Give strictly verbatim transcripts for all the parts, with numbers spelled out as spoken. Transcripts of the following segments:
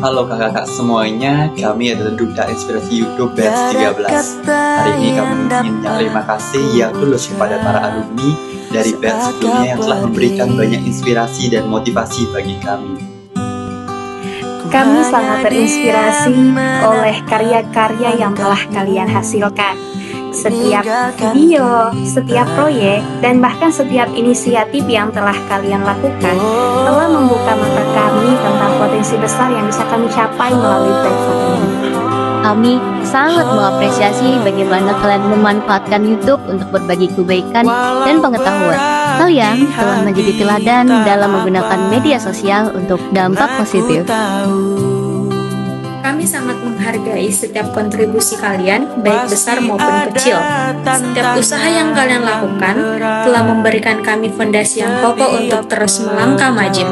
Halo kakak-kakak semuanya, kami adalah Duta Inspirasi YouTube Batch tiga belas. Hari ini kami ingin terima kasih yang tulus kepada para alumni dari Batch Dunia yang telah memberikan banyak inspirasi dan motivasi bagi kami. Kami sangat terinspirasi oleh karya-karya yang telah kalian hasilkan. Setiap video, setiap proyek, dan bahkan setiap inisiatif yang telah kalian lakukan telah membuka mata kami tentang potensi besar yang bisa kami capai melalui platform ini. Kami sangat mengapresiasi bagaimana kalian memanfaatkan YouTube untuk berbagi kebaikan dan pengetahuan. Kalian telah menjadi teladan dalam menggunakan media sosial untuk dampak positif. Kami sangat menghargai setiap kontribusi kalian, baik besar maupun kecil. Setiap usaha yang kalian lakukan telah memberikan kami fondasi yang kokoh untuk terus melangkah maju.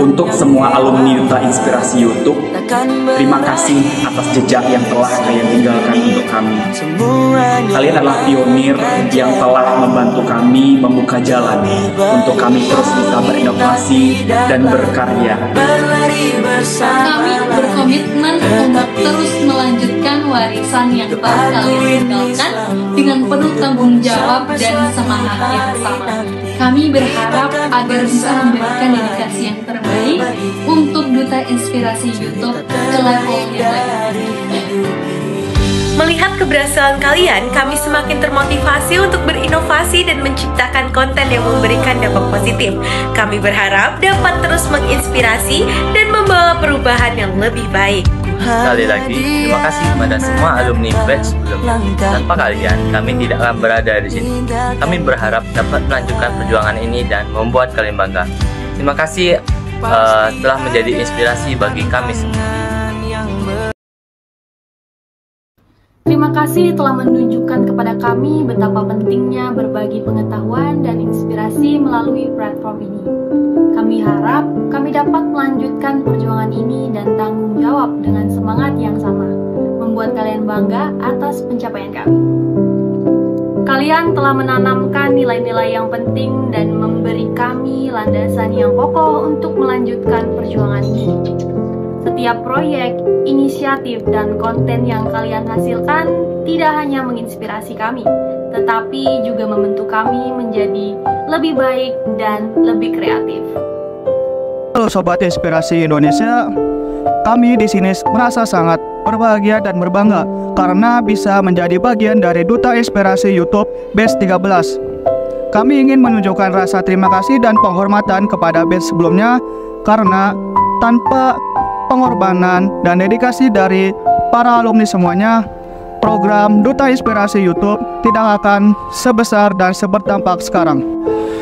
Untuk semua alumni Duta Inspirasi YouTube, terima kasih atas jejak yang telah kalian tinggalkan untuk kami. Kalian adalah pionir yang telah membantu kami membuka jalan untuk kami terus bisa berinovasi dan berkarya. Kami berkomitmen untuk terus melanjutkan warisan yang telah kalian tinggalkan dengan penuh tanggung jawab dan semangat yang sama. Kami berharap agar bisa memberikan dedikasi yang terbaik untuk Duta Inspirasi YouTube ke level yang lain. Melihat keberhasilan kalian, kami semakin termotivasi untuk berinovasi dan menciptakan konten yang memberikan dampak positif. Kami berharap dapat terus menginspirasi dan membawa perubahan yang lebih baik. Sekali lagi, terima kasih kepada semua alumni Batch sebelumnya. Tanpa kalian, kami tidak akan berada di sini. Kami berharap dapat melanjutkan perjuangan ini dan membuat kalian bangga. Terima kasih uh, telah menjadi inspirasi bagi kami semua. Terima kasih telah menunjukkan kepada kami betapa pentingnya berbagi pengetahuan dan inspirasi melalui platform ini. Kami harap kami dapat melanjutkan perjuangan ini dan tanggung jawab dengan semangat yang sama, membuat kalian bangga atas pencapaian kami. Kalian telah menanamkan nilai-nilai yang penting dan memberi kami landasan yang kokoh untuk melanjutkan perjuangan ini. Setiap proyek, inisiatif, dan konten yang kalian hasilkan tidak hanya menginspirasi kami, tetapi juga membentuk kami menjadi lebih baik dan lebih kreatif. Halo Sobat Inspirasi Indonesia, kami di sini merasa sangat berbahagia dan berbangga karena bisa menjadi bagian dari Duta Inspirasi YouTube Batch tiga belas. Kami ingin menunjukkan rasa terima kasih dan penghormatan kepada batch sebelumnya karena tanpa pengorbanan dan dedikasi dari para alumni semuanya, program Duta Inspirasi YouTube tidak akan sebesar dan seberdampak sekarang.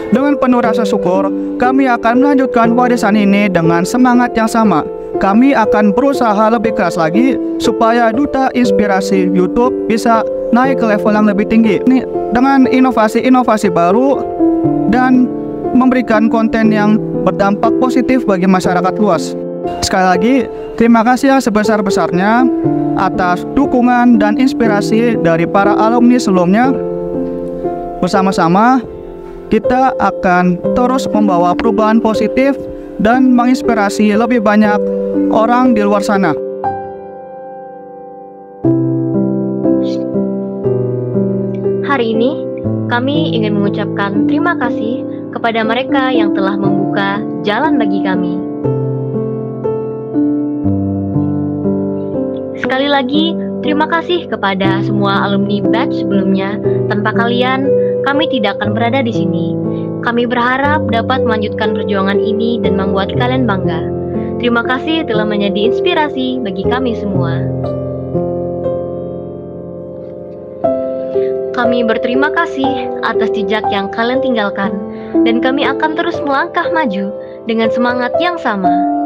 Dengan penuh rasa syukur, kami akan melanjutkan warisan ini dengan semangat yang sama. Kami akan berusaha lebih keras lagi supaya Duta Inspirasi YouTube bisa naik ke level yang lebih tinggi dengan inovasi-inovasi baru dan memberikan konten yang berdampak positif bagi masyarakat luas. Sekali lagi, terima kasih sebesar-besarnya atas dukungan dan inspirasi dari para alumni sebelumnya. Bersama-sama, kita akan terus membawa perubahan positif dan menginspirasi lebih banyak orang di luar sana. Hari ini, kami ingin mengucapkan terima kasih kepada mereka yang telah membuka jalan bagi kami. Sekali lagi, terima kasih kepada semua alumni Batch sebelumnya. Tanpa kalian, kami tidak akan berada di sini. Kami berharap dapat melanjutkan perjuangan ini dan membuat kalian bangga. Terima kasih telah menjadi inspirasi bagi kami semua. Kami berterima kasih atas jejak yang kalian tinggalkan, dan kami akan terus melangkah maju dengan semangat yang sama.